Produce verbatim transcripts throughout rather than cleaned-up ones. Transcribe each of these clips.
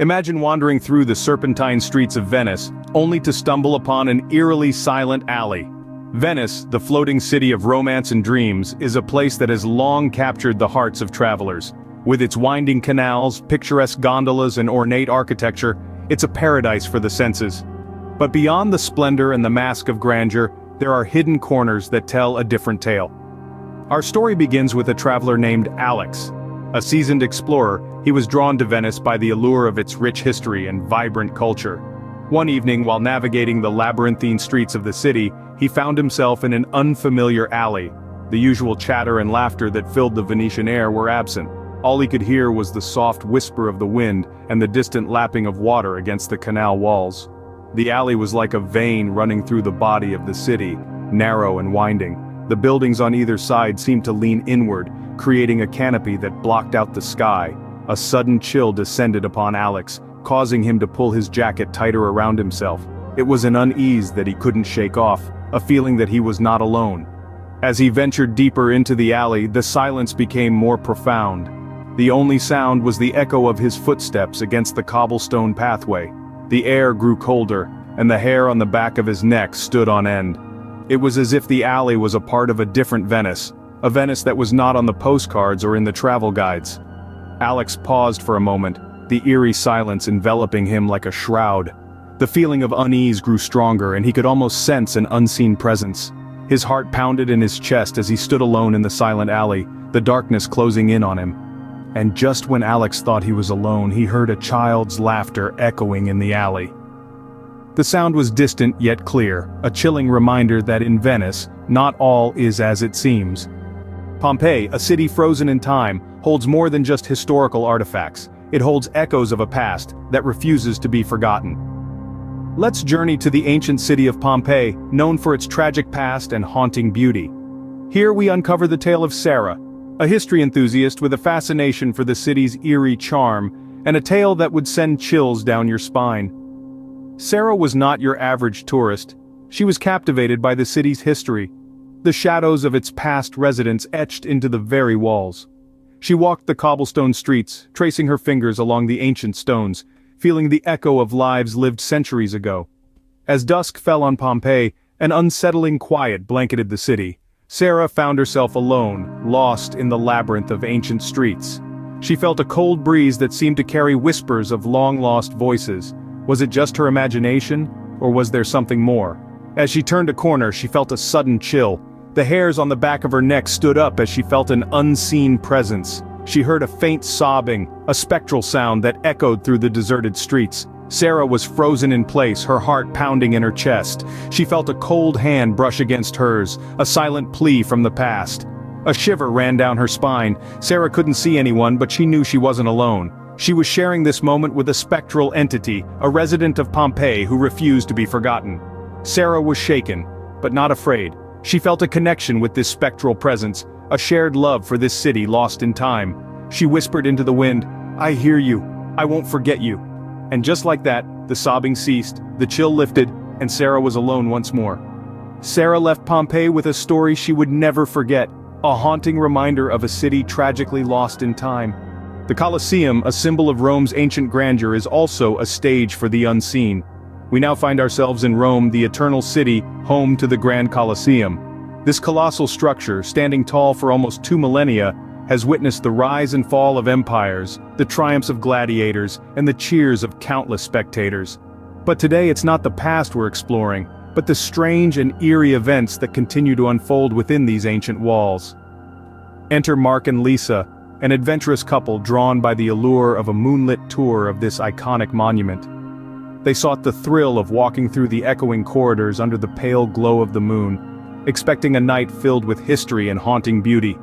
Imagine wandering through the serpentine streets of Venice, only to stumble upon an eerily silent alley. Venice, the floating city of romance and dreams, is a place that has long captured the hearts of travelers. With its winding canals, picturesque gondolas, and ornate architecture, it's a paradise for the senses. But beyond the splendor and the mask of grandeur, there are hidden corners that tell a different tale. Our story begins with a traveler named Alex. A seasoned explorer, he was drawn to Venice by the allure of its rich history and vibrant culture. One evening, while navigating the labyrinthine streets of the city, he found himself in an unfamiliar alley. The usual chatter and laughter that filled the Venetian air were absent. All he could hear was the soft whisper of the wind and the distant lapping of water against the canal walls. The alley was like a vein running through the body of the city, narrow and winding. The buildings on either side seemed to lean inward, creating a canopy that blocked out the sky. A sudden chill descended upon Alex, causing him to pull his jacket tighter around himself. It was an unease that he couldn't shake off, a feeling that he was not alone. As he ventured deeper into the alley, the silence became more profound. The only sound was the echo of his footsteps against the cobblestone pathway. The air grew colder, and the hair on the back of his neck stood on end. It was as if the alley was a part of a different Venice, a Venice that was not on the postcards or in the travel guides. Alex paused for a moment, the eerie silence enveloping him like a shroud. The feeling of unease grew stronger, and he could almost sense an unseen presence. His heart pounded in his chest as he stood alone in the silent alley, the darkness closing in on him. And just when Alex thought he was alone, he heard a child's laughter echoing in the alley. The sound was distant yet clear, a chilling reminder that in Venice, not all is as it seems. Pompeii, a city frozen in time, holds more than just historical artifacts. It holds echoes of a past that refuses to be forgotten. Let's journey to the ancient city of Pompeii, known for its tragic past and haunting beauty. Here we uncover the tale of Sarah, a history enthusiast with a fascination for the city's eerie charm, and a tale that would send chills down your spine. Sarah was not your average tourist. She was captivated by the city's history, the shadows of its past residents etched into the very walls. She walked the cobblestone streets, tracing her fingers along the ancient stones, feeling the echo of lives lived centuries ago. As dusk fell on Pompeii, an unsettling quiet blanketed the city. Sarah found herself alone, lost in the labyrinth of ancient streets. She felt a cold breeze that seemed to carry whispers of long-lost voices. Was it just her imagination, or was there something more? As she turned a corner, she felt a sudden chill. The hairs on the back of her neck stood up as she felt an unseen presence. She heard a faint sobbing, a spectral sound that echoed through the deserted streets. Sarah was frozen in place, her heart pounding in her chest. She felt a cold hand brush against hers, a silent plea from the past. A shiver ran down her spine. Sarah couldn't see anyone, but she knew she wasn't alone. She was sharing this moment with a spectral entity, a resident of Pompeii who refused to be forgotten. Sarah was shaken, but not afraid. She felt a connection with this spectral presence, a shared love for this city lost in time. She whispered into the wind, "I hear you. I won't forget you." And just like that, the sobbing ceased, the chill lifted, and Sarah was alone once more. Sarah left Pompeii with a story she would never forget, a haunting reminder of a city tragically lost in time. The Colosseum, a symbol of Rome's ancient grandeur, is also a stage for the unseen. We now find ourselves in Rome, the eternal city, home to the Grand Colosseum. This colossal structure, standing tall for almost two millennia, has witnessed the rise and fall of empires, the triumphs of gladiators, and the cheers of countless spectators. But today it's not the past we're exploring, but the strange and eerie events that continue to unfold within these ancient walls. Enter Mark and Lisa, an adventurous couple drawn by the allure of a moonlit tour of this iconic monument. They sought the thrill of walking through the echoing corridors under the pale glow of the moon, expecting a night filled with history and haunting beauty.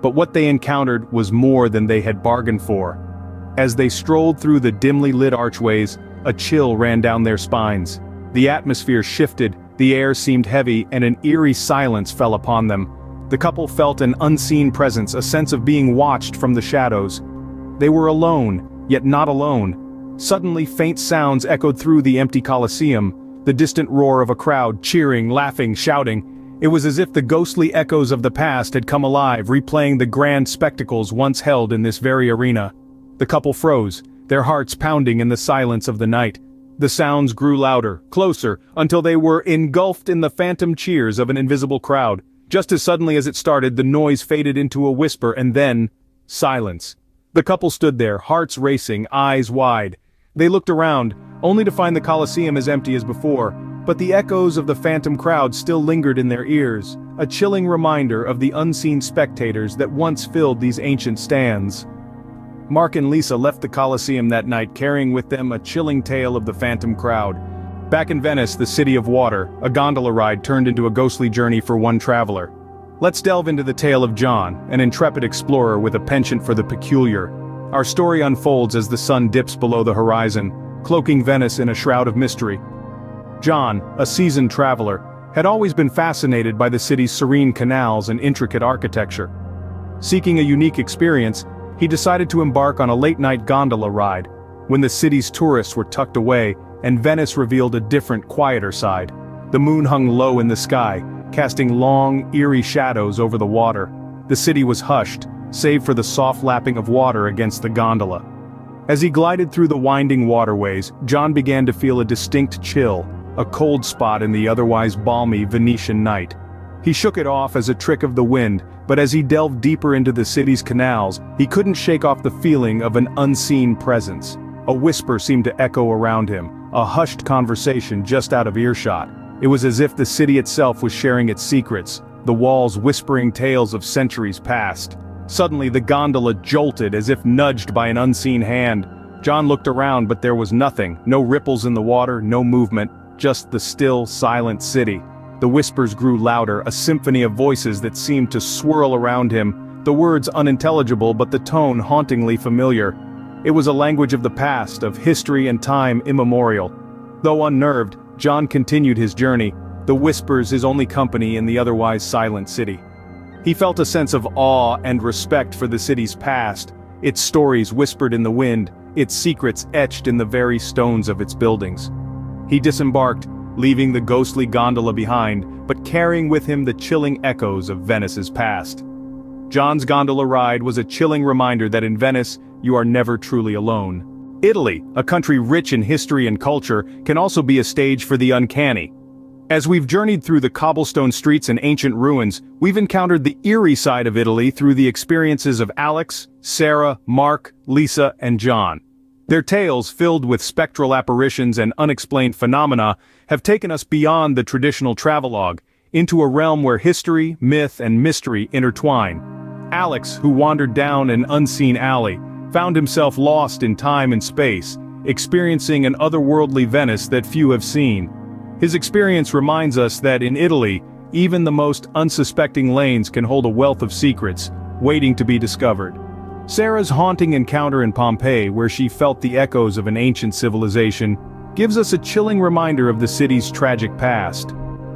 But what they encountered was more than they had bargained for. As they strolled through the dimly lit archways, a chill ran down their spines. The atmosphere shifted, the air seemed heavy, and an eerie silence fell upon them. The couple felt an unseen presence, a sense of being watched from the shadows. They were alone, yet not alone. Suddenly, faint sounds echoed through the empty Colosseum, the distant roar of a crowd cheering, laughing, shouting. It was as if the ghostly echoes of the past had come alive, replaying the grand spectacles once held in this very arena. The couple froze, their hearts pounding in the silence of the night. The sounds grew louder, closer, until they were engulfed in the phantom cheers of an invisible crowd. Just as suddenly as it started, the noise faded into a whisper and then, silence. The couple stood there, hearts racing, eyes wide. They looked around, only to find the Colosseum as empty as before, but the echoes of the phantom crowd still lingered in their ears, a chilling reminder of the unseen spectators that once filled these ancient stands. Mark and Lisa left the Colosseum that night, carrying with them a chilling tale of the phantom crowd. Back in Venice, the city of water, a gondola ride turned into a ghostly journey for one traveler. Let's delve into the tale of John, an intrepid explorer with a penchant for the peculiar. Our story unfolds as the sun dips below the horizon, cloaking Venice in a shroud of mystery. John, a seasoned traveler, had always been fascinated by the city's serene canals and intricate architecture. Seeking a unique experience, he decided to embark on a late-night gondola ride, when the city's tourists were tucked away, and Venice revealed a different, quieter side. The moon hung low in the sky, casting long, eerie shadows over the water. The city was hushed, save for the soft lapping of water against the gondola. As he glided through the winding waterways, John began to feel a distinct chill, a cold spot in the otherwise balmy Venetian night. He shook it off as a trick of the wind, but as he delved deeper into the city's canals, he couldn't shake off the feeling of an unseen presence. A whisper seemed to echo around him, a hushed conversation just out of earshot. It was as if the city itself was sharing its secrets, the walls whispering tales of centuries past. Suddenly the gondola jolted as if nudged by an unseen hand. John looked around, but there was nothing, no ripples in the water, no movement, just the still, silent city. The whispers grew louder, a symphony of voices that seemed to swirl around him, the words unintelligible but the tone hauntingly familiar. It was a language of the past, of history and time immemorial. Though unnerved, John continued his journey, the whispers his only company in the otherwise silent city. He felt a sense of awe and respect for the city's past, its stories whispered in the wind, its secrets etched in the very stones of its buildings. He disembarked, leaving the ghostly gondola behind, but carrying with him the chilling echoes of Venice's past. John's gondola ride was a chilling reminder that in Venice, you are never truly alone. Italy, a country rich in history and culture, can also be a stage for the uncanny. As we've journeyed through the cobblestone streets and ancient ruins, we've encountered the eerie side of Italy through the experiences of Alex, Sarah, Mark, Lisa, and John. Their tales, filled with spectral apparitions and unexplained phenomena, have taken us beyond the traditional travelogue, into a realm where history, myth, and mystery intertwine. Alex, who wandered down an unseen alley, found himself lost in time and space, experiencing an otherworldly Venice that few have seen. His experience reminds us that in Italy, even the most unsuspecting lanes can hold a wealth of secrets, waiting to be discovered. Sarah's haunting encounter in Pompeii, where she felt the echoes of an ancient civilization, gives us a chilling reminder of the city's tragic past.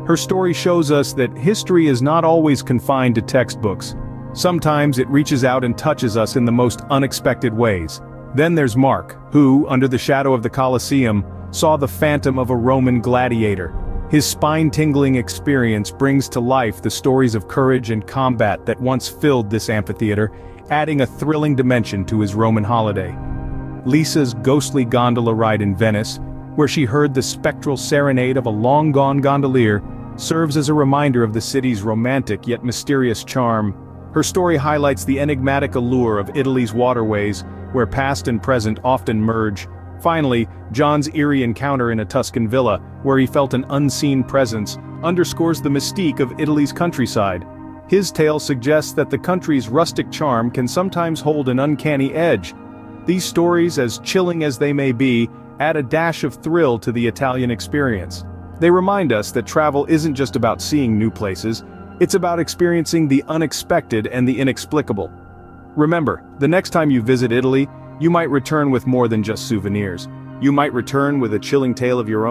Her story shows us that history is not always confined to textbooks. Sometimes it reaches out and touches us in the most unexpected ways. Then there's Mark, who, under the shadow of the Colosseum, saw the phantom of a Roman gladiator. His spine-tingling experience brings to life the stories of courage and combat that once filled this amphitheater, adding a thrilling dimension to his Roman holiday. Lisa's ghostly gondola ride in Venice, where she heard the spectral serenade of a long-gone gondolier, serves as a reminder of the city's romantic yet mysterious charm. Her story highlights the enigmatic allure of Italy's waterways, where past and present often merge. Finally, John's eerie encounter in a Tuscan villa, where he felt an unseen presence, underscores the mystique of Italy's countryside. His tale suggests that the country's rustic charm can sometimes hold an uncanny edge. These stories, as chilling as they may be, add a dash of thrill to the Italian experience. They remind us that travel isn't just about seeing new places, it's about experiencing the unexpected and the inexplicable. Remember, the next time you visit Italy, you might return with more than just souvenirs. You might return with a chilling tale of your own.